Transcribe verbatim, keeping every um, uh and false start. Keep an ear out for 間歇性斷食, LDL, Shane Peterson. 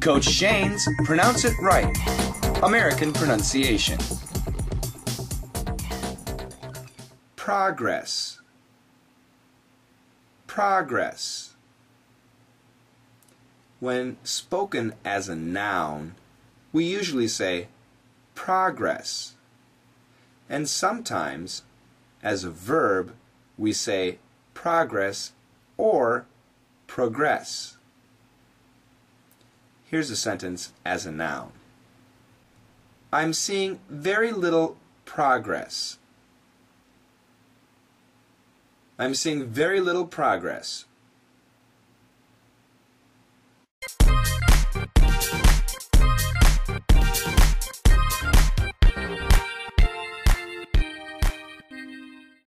Coach Shane's Pronounce It Right, American Pronunciation. Progress, progress. When spoken as a noun, we usually say progress, and sometimes as a verb we say progress or progress. Here's a sentence as a noun. I'm seeing very little progress. I'm seeing very little progress.